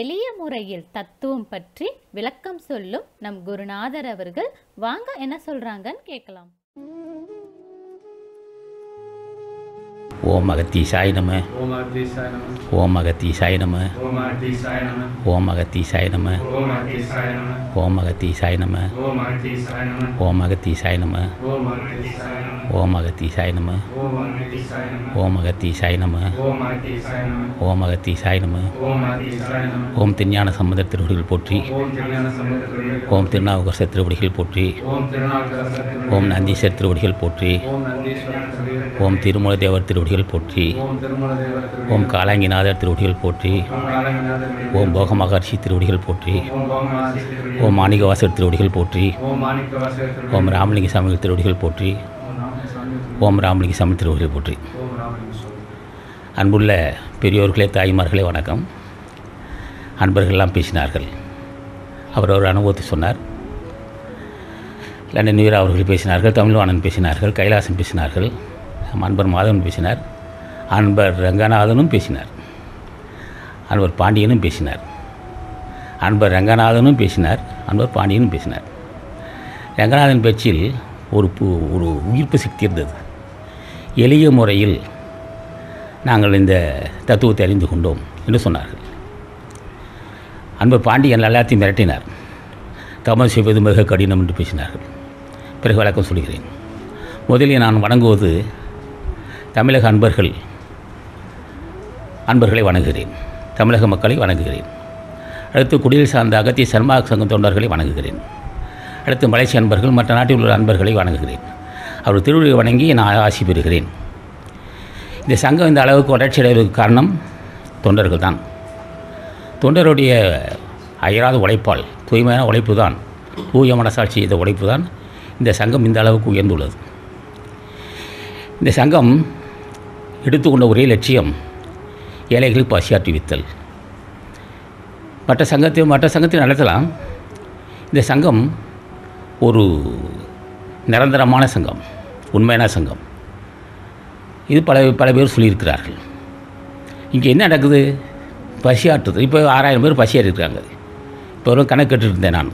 எளிய முறையில் தத்துவம் பற்றி விளக்கம் சொல்லும் நம் குருநாதர் அவர்கள் வாங்க என்ன சொல்றாங்கன்னு கேட்கலாம். ஓம் அகத்தீசாய நம, ஓம் அகத்தீசாய நம, ஓம் அகத்தீசாய நம, ஓம் அகத்தீசாய நம, ஓம் அகத்தீசாய நம, ஓம் அகத்தீசாய நம, ஓம் அகத்தீசாய நம, ஓம் அகத்தீசாய நம, ஓம் அகத்தீசாய நம, ஓம் அகத்தீசாய நம. ஓம் திருஞான சம்பந்தர் திருவடிகள் போற்றி, ஓம் திருநாவுக்கரசர் திருவடிகள் போற்றி, ஓம் நந்தீசர் திருவடிகள் போற்றி, ஓம் திருமூல தேவர் திருவடிகள் போற்றி, ஓம் காலாங்கிநாதர் திருவடிகள் போற்றி, ஓம் போக மகர்ஷி திருவடிகள் போற்றி, ஓம் மாணிக்கவாசர் திருவடிகள் போற்றி, ஓம் ராமலிங்க சாமி திருவடிகள் போற்றி, ஓம் ராமலிங்க சாமி திருவடிகள் போற்றி. அன்புள்ள பெரியோர்களே, தாய்மார்களே, வணக்கம். அன்பர்களெல்லாம் பேசினார்கள். அவர் ஒரு அனுபவத்தை சொன்னார். லண்டன் வீரா அவர்கள் பேசினார்கள், தமிழ்வாணன் பேசினார்கள், கைலாசம் பேசினார்கள், அன்பர் மாதவன் பேசினார், அன்பர் ரங்கநாதனும் பேசினார், அன்பர் பாண்டியனும் பேசினார், அன்பர் ரங்கநாதனும் பேசினார், அன்பர் பாண்டியனும் பேசினார். ரங்கநாதன் பேச்சில் ஒரு உயிர்ப்பு சக்தி இருந்தது. எளிய முறையில் நாங்கள் இந்த தத்துவத்தை அறிந்து கொண்டோம் என்று சொன்னார்கள். அன்பர் பாண்டியன் எல்லாத்தையும் மிரட்டினார். தவம் செய்வது மிக கடினம் என்று பேசினார்கள். பிறகு விளக்கம் சொல்கிறேன். முதலில் நான் வணங்குவது தமிழக அன்பர்களை வணங்குகிறேன், தமிழக மக்களை வணங்குகிறேன். அடுத்து குடில் சார்ந்த அகத்திய சர்மா சங்க தொண்டர்களை வணங்குகிறேன். அடுத்து மலேசிய அன்பர்கள், மற்ற நாட்டில் உள்ள அன்பர்களை வணங்குகிறேன். அவர் திருவிழி வணங்கி நான் ஆசி பெறுகிறேன். இந்த சங்கம் இந்த அளவுக்கு வளர்ச்சி அடைவதற்கு காரணம் தொண்டர்கள் தான். தொண்டருடைய அயராத உழைப்பால், தூய்மையான உழைப்பு தான், தூய மனசாட்சி இந்த உழைப்பு தான் இந்த சங்கம் இந்த அளவுக்கு உயர்ந்துள்ளது. இந்த சங்கம் எடுத்துக்கொண்ட ஒரே லட்சியம் ஏழைகளுக்கு பசியாற்றி வித்தல். மற்ற சங்கத்தை நடத்தலாம். இந்த சங்கம் ஒரு நிரந்தரமான சங்கம், உண்மையான சங்கம். இது பல பேர் சொல்லியிருக்கிறார்கள். இங்கே என்ன நடக்குது? பசியாற்றுறது. இப்போ 6000 பேர் பசியாறியிருக்காங்க. இப்போ ஒரு கணக்கெட்டு இருந்தேன் நான்.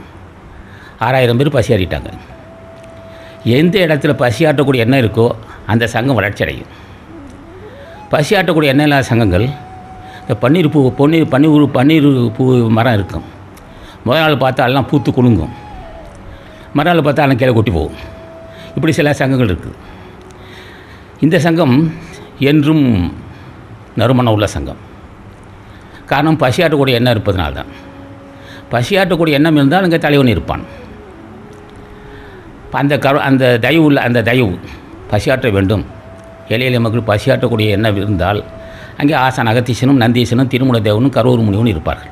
6000 பேர் பசியாறிட்டாங்க. எந்த இடத்துல பசியாற்றக்கூடிய எண்ணம் இருக்கோ அந்த சங்கம் வளர்ச்சி அடையும். பசியாற்றக்கூடிய எண்ணம் இல்லாத சங்கங்கள், இந்த பன்னீர் பூ மரம் இருக்கும். முதல் நாள் பார்த்தா எல்லாம் பூத்து குலுங்கும், மறுநாள் பார்த்தா எல்லாம் கீழே கொட்டி போகும். இப்படி சில சங்கங்கள் இருக்குது. இந்த சங்கம் என்றும் நறுமணம் உள்ள சங்கம். காரணம், பசியாற்றக்கூடிய எண்ணம் இருப்பதனால்தான். பசியாற்றக்கூடிய எண்ணம் இருந்தால் அங்கே தலைவன் இருப்பான். அந்த தயவு பசியாற்ற வேண்டும், ஏழை மக்கள் பசியாற்றக்கூடிய எண்ணம் இருந்தால் அங்கே ஆசான் அகத்தீசனும் நந்தீசனும் திருமூல தேவனும் கரூர் முனிவனும் இருப்பார்கள்.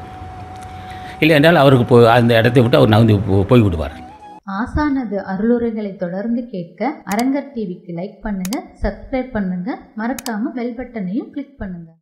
இல்லை என்றால் அவருக்கு அந்த இடத்தை விட்டு அவர் நகர்ந்து போய்விடுவார்கள். ஆசானது அருளுரைகளை தொடர்ந்து கேட்க அரங்கர் டிவிக்கு லைக் பண்ணுங்க, சப்ஸ்கிரைப் பண்ணுங்க, மறக்காம பெல் பட்டனையும் கிளிக் பண்ணுங்க.